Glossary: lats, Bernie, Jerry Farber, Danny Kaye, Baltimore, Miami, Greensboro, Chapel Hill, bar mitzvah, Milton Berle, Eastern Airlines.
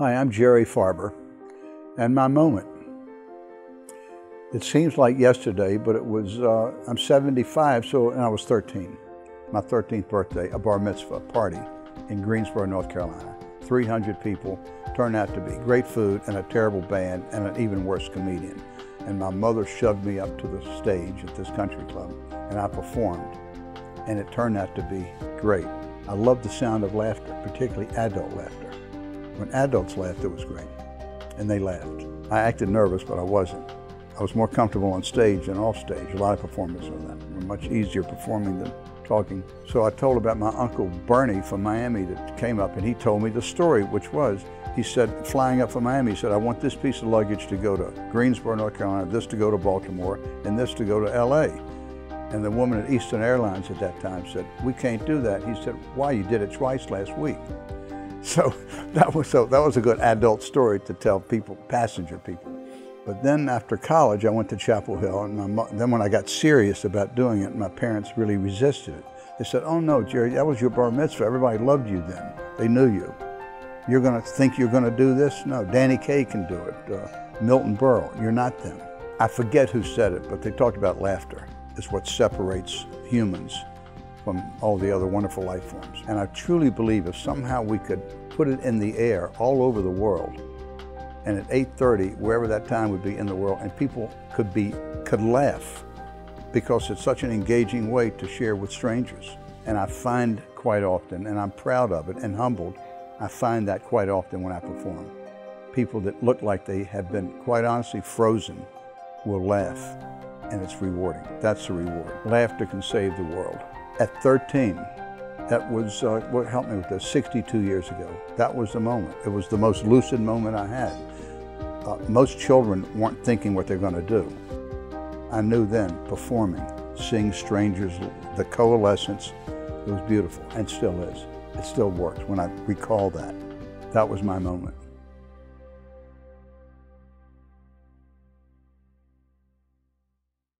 Hi, I'm Jerry Farber, and my moment. It seems like yesterday, but it was, I'm 75, and I was 13. My 13th birthday, a bar mitzvah party in Greensboro, North Carolina. 300 people turned out to be great food and a terrible band and an even worse comedian. And my mother shoved me up to the stage at this country club, and I performed, and it turned out to be great. I loved the sound of laughter, particularly adult laughter. When adults laughed, it was great, and they laughed. I acted nervous, but I wasn't. I was more comfortable on stage than off stage. A lot of performers are that. Were much easier performing than talking. So I told about my Uncle Bernie from Miami that came up, and he told me the story, which was, he said, flying up from Miami, he said, I want this piece of luggage to go to Greensboro, North Carolina, this to go to Baltimore, and this to go to LA. And the woman at Eastern Airlines at that time said, we can't do that. He said, why? You did it twice last week. So that was a good adult story to tell people, passenger people. But then after college, I went to Chapel Hill, and then when I got serious about doing it, my parents really resisted it. They said, oh no, Jerry, that was your bar mitzvah. Everybody loved you then. They knew you. You're gonna think you're gonna do this? No, Danny Kaye can do it. Milton Berle, you're not them. I forget who said it, but they talked about laughter. It's what separates humans from all the other wonderful life forms. And I truly believe if somehow we could put it in the air all over the world, and at 8:30, wherever that time would be in the world, and people could laugh, because it's such an engaging way to share with strangers. And I find quite often, and I'm proud of it and humbled, I find that quite often when I perform. People that look like they have been, quite honestly, frozen will laugh, and it's rewarding. That's the reward. Laughter can save the world. At 13, that was, what helped me with this, 62 years ago, that was the moment. It was the most lucid moment I had. Most children weren't thinking what they're gonna do. I knew then, performing, seeing strangers, the coalescence, it was beautiful, and still is. It still works when I recall that. That was my moment.